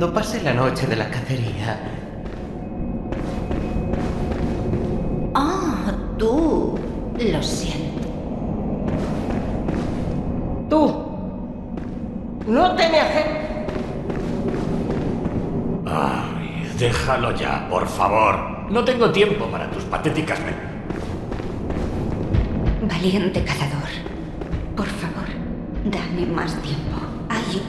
cuando pase la noche de la cacería. Ah, tú. Lo siento. Tú. No te me acerques. Ay, déjalo ya, por favor. No tengo tiempo para tus patéticas Valiente cazador, por favor, dame más tiempo. Ay.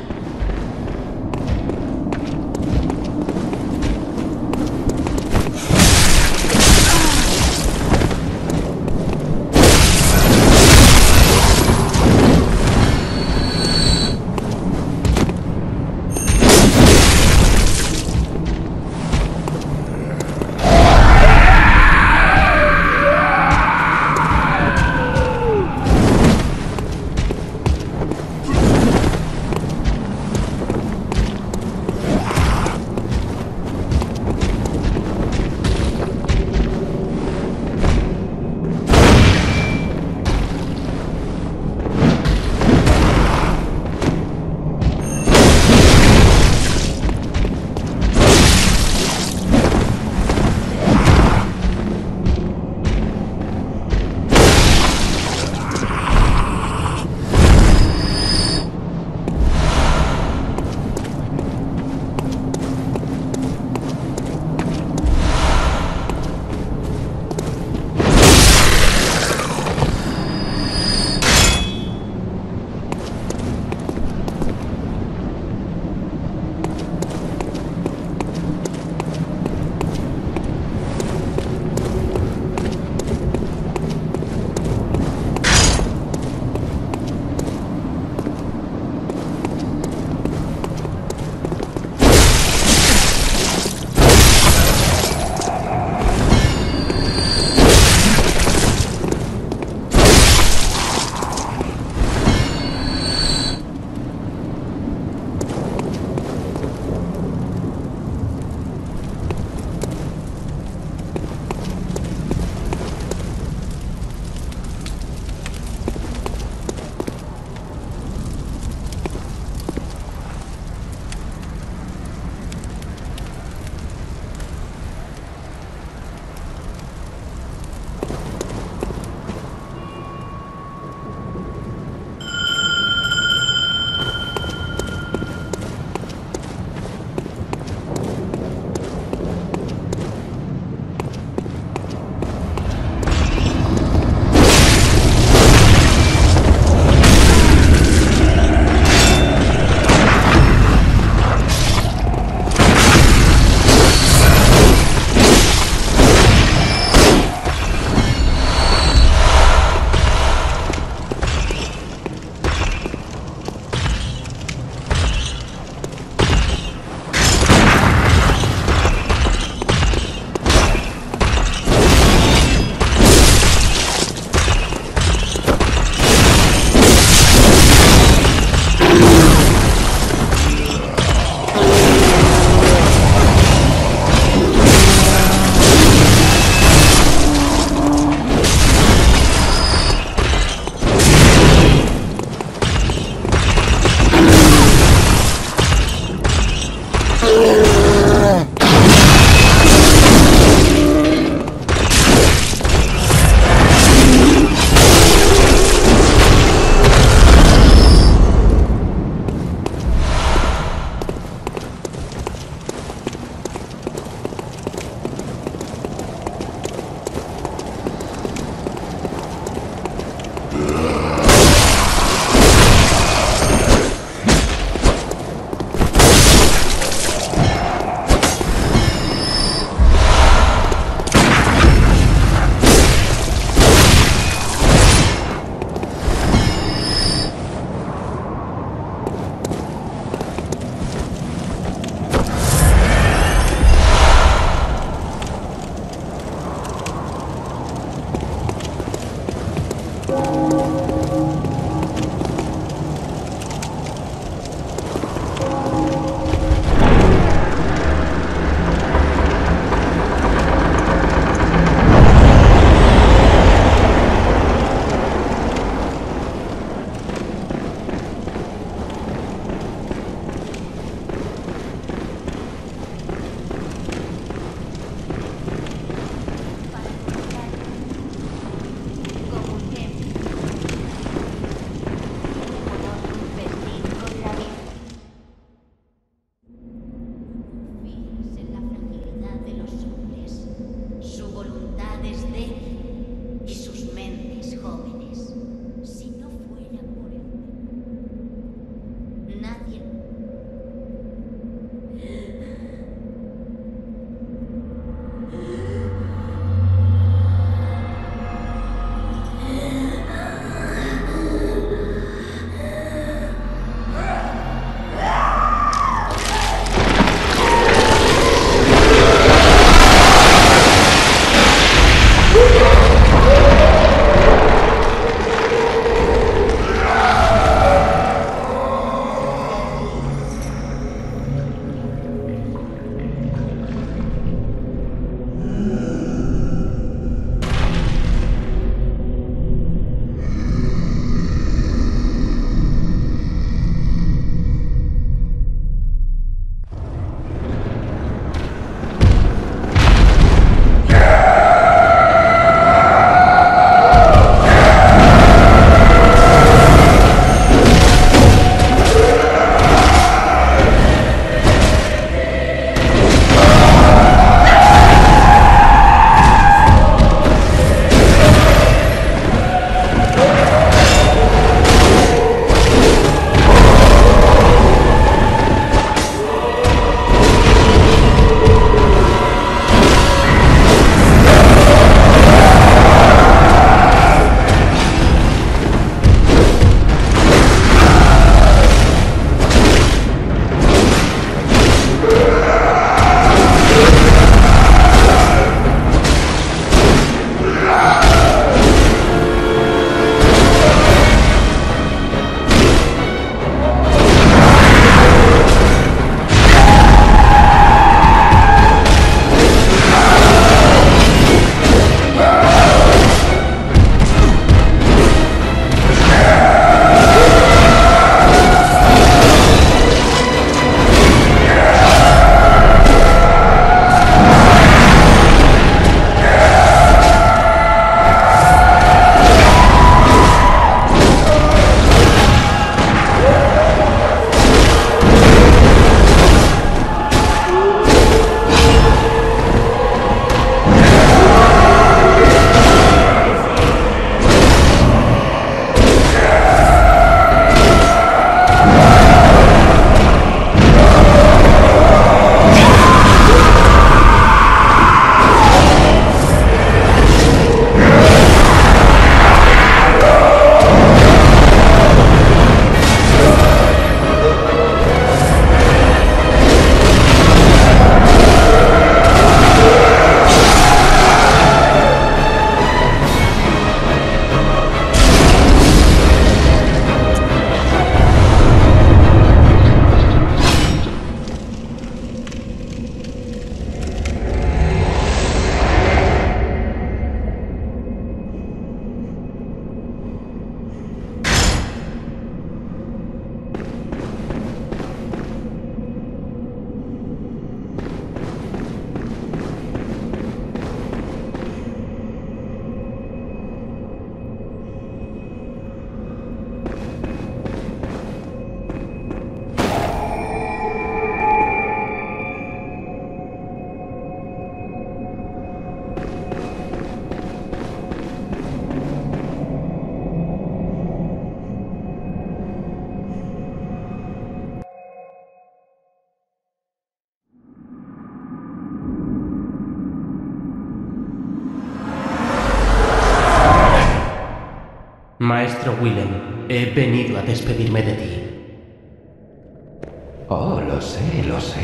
Maestro Willem, he venido a despedirme de ti. Oh, lo sé, lo sé.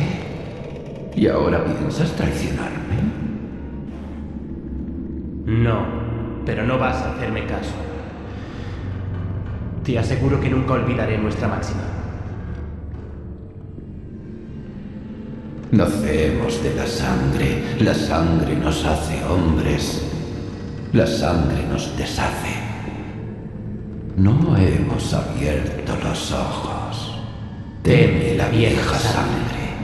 ¿Y ahora piensas traicionarme? No, pero no vas a hacerme caso. Te aseguro que nunca olvidaré nuestra máxima. Nacemos de la sangre nos hace hombres, la sangre nos deshace. No hemos abierto los ojos. Teme la vieja sangre.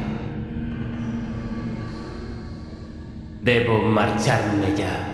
Debo marcharme ya.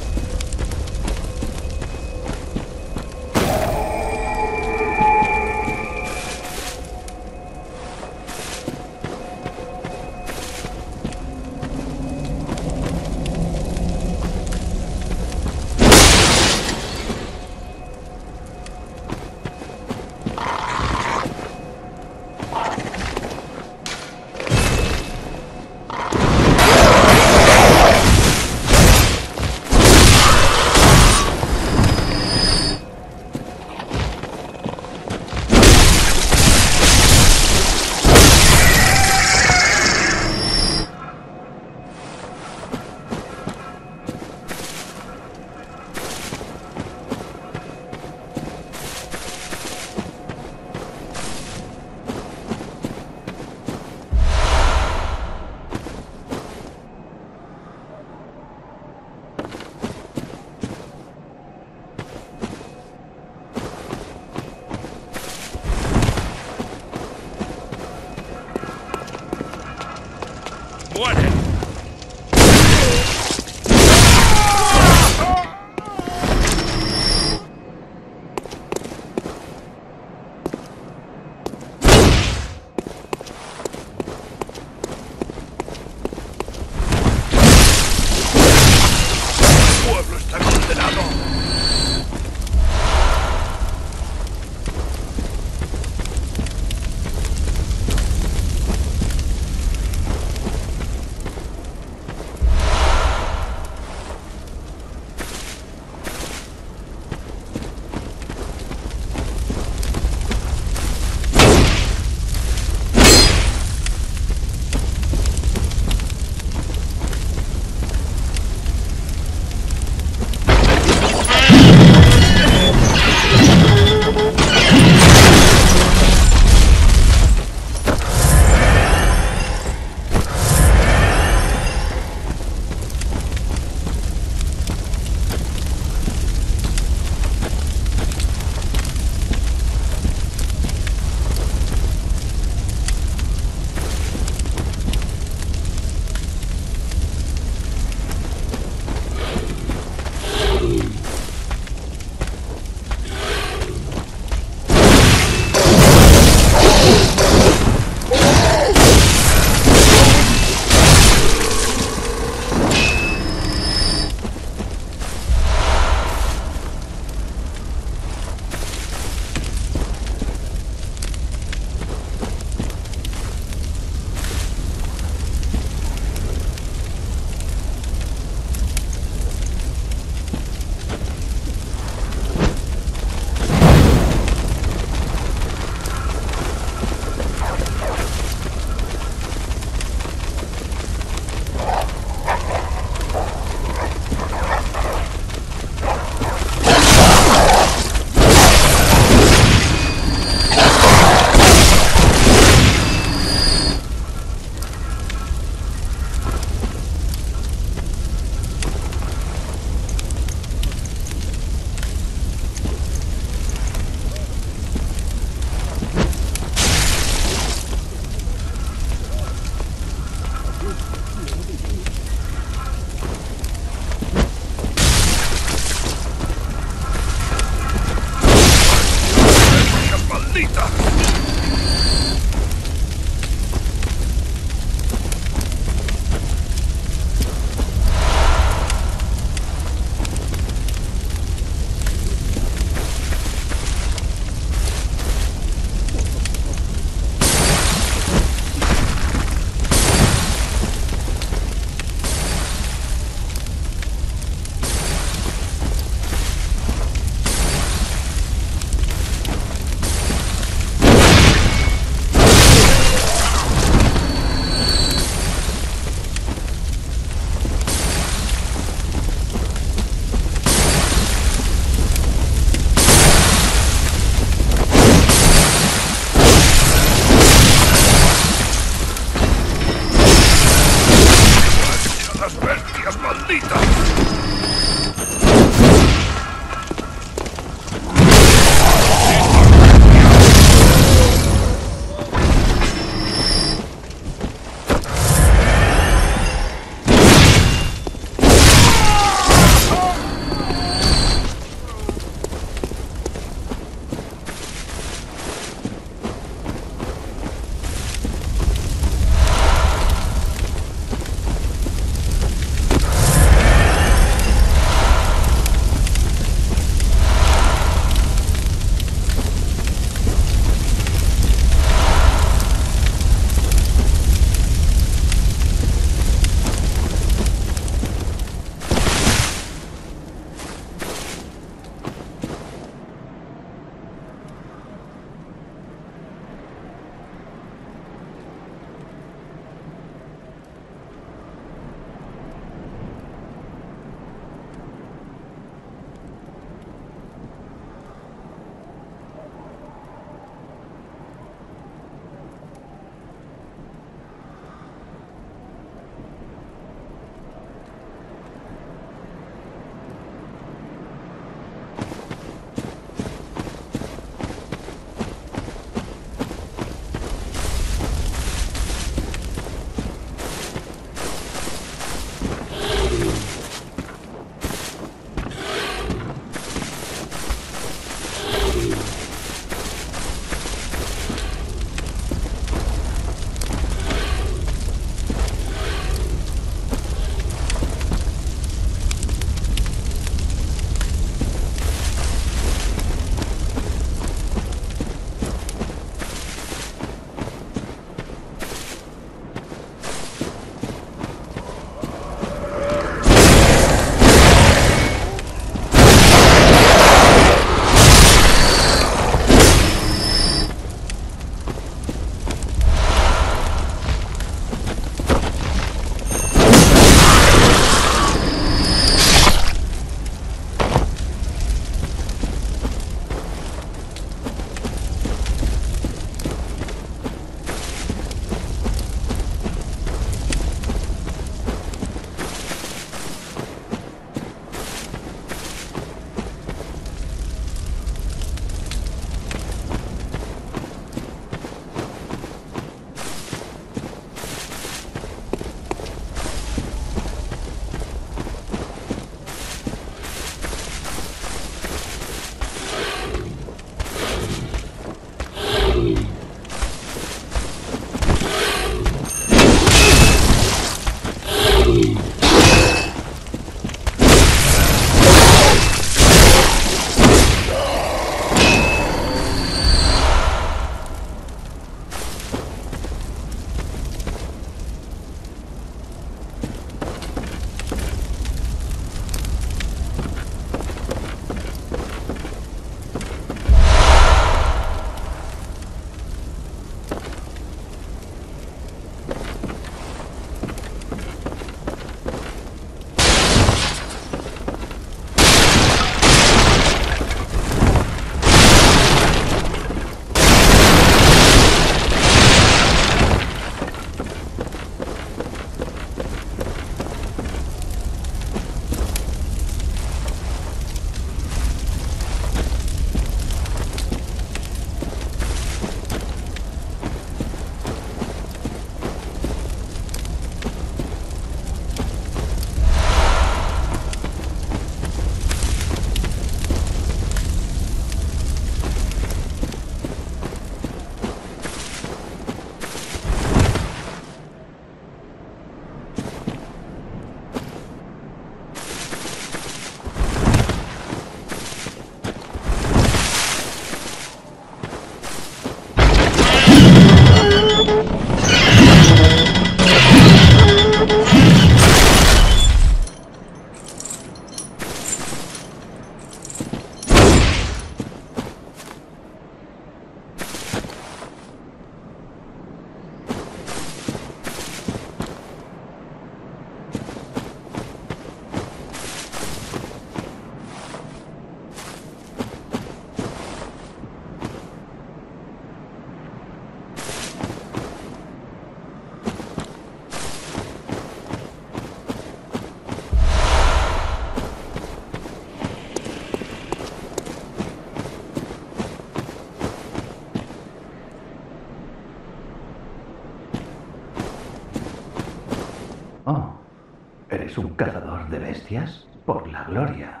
eres un cazador de bestias por la gloria.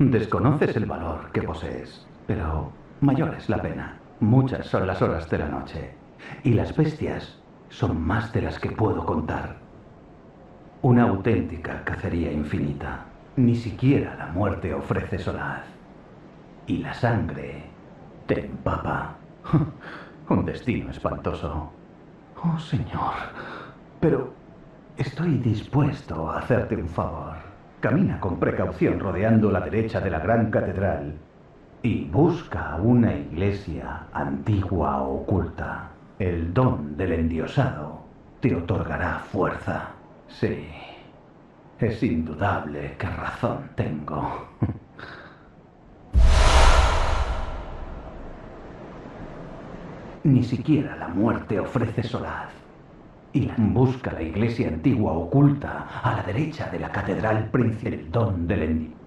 Desconoces el valor que posees, pero mayor es la pena. Muchas son las horas de la noche, y las bestias son más de las que puedo contar. Una auténtica cacería infinita. Ni siquiera la muerte ofrece solaz. Y la sangre te empapa. Un destino espantoso. Oh, señor, pero estoy dispuesto a hacerte un favor. Camina con precaución rodeando la derecha de la gran catedral y busca una iglesia antigua o oculta. El don del endiosado te otorgará fuerza. Sí, es indudable que razón tengo. Ni siquiera la muerte ofrece solaz. Y busca la iglesia antigua oculta a la derecha de la catedral principal. El don del endiosado.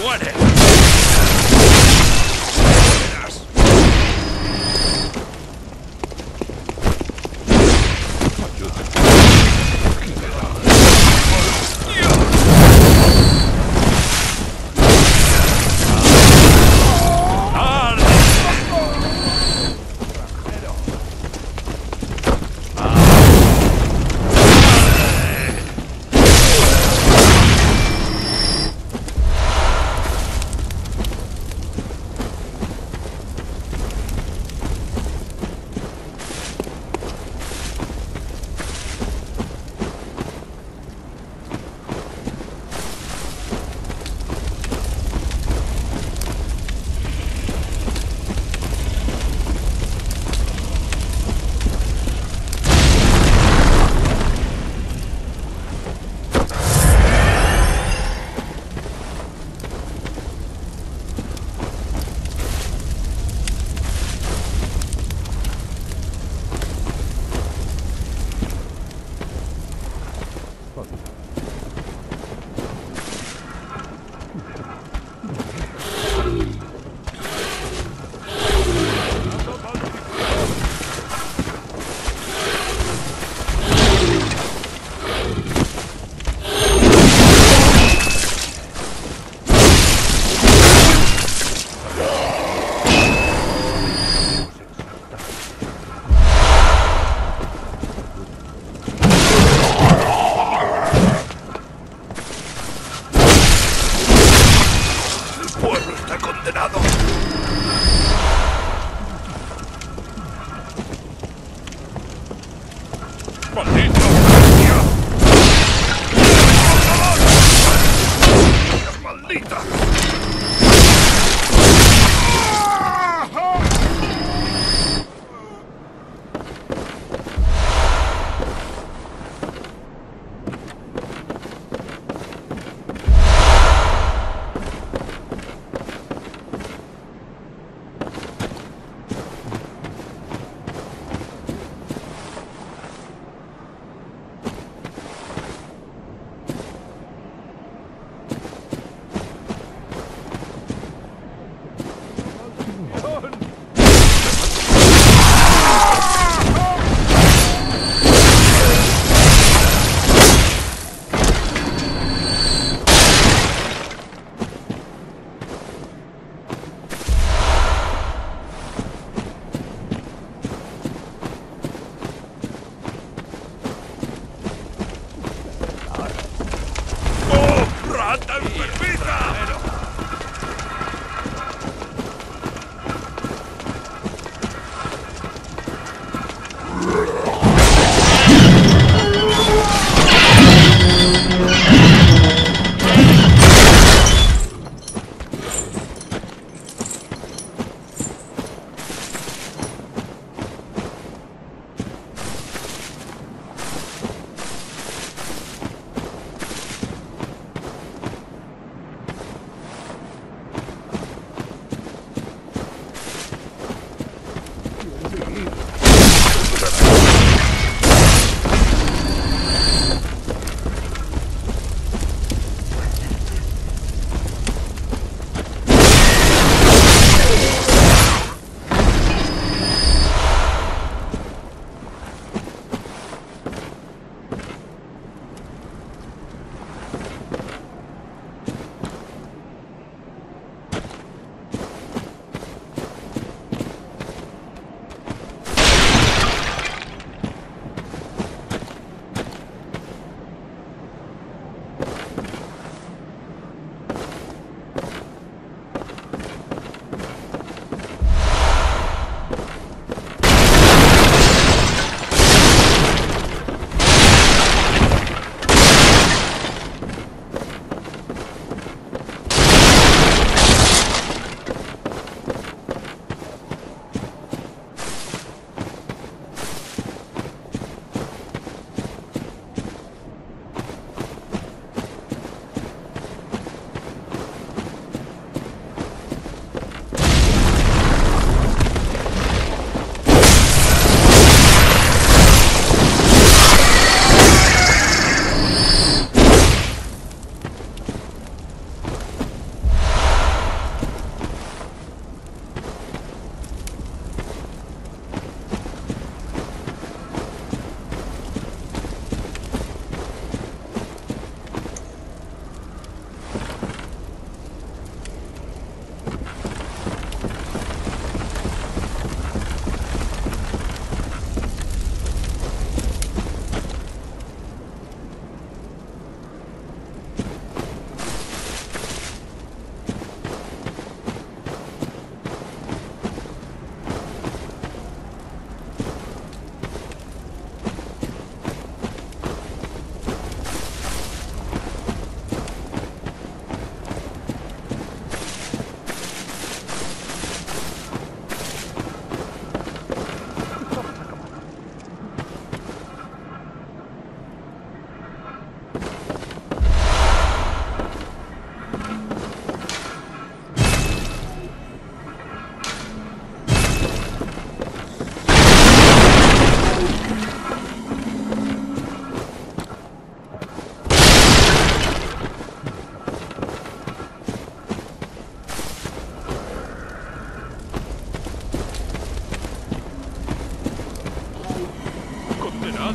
muere.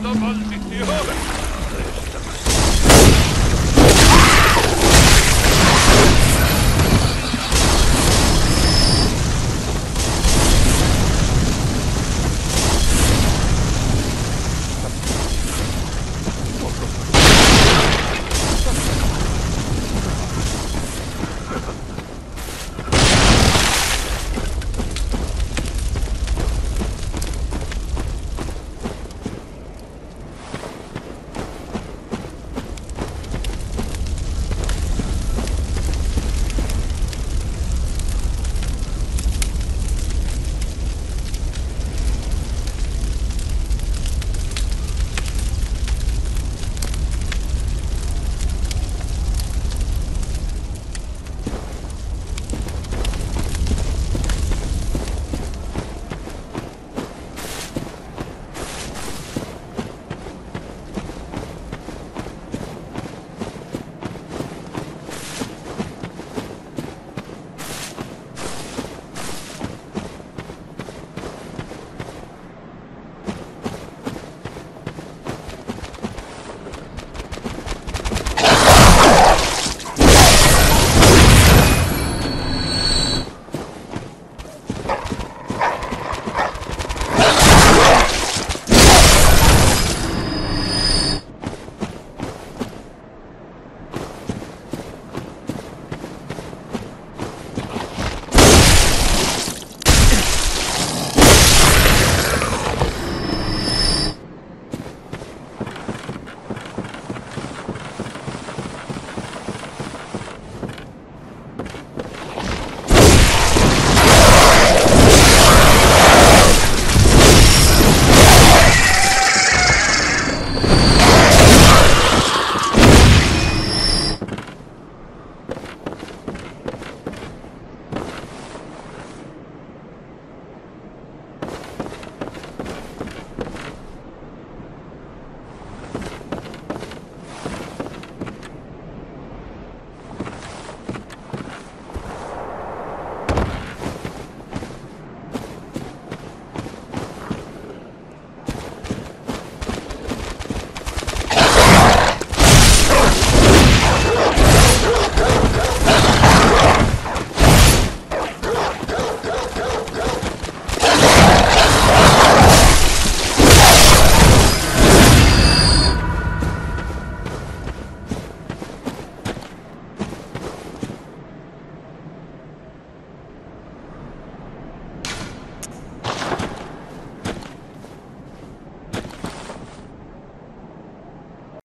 tomando posición.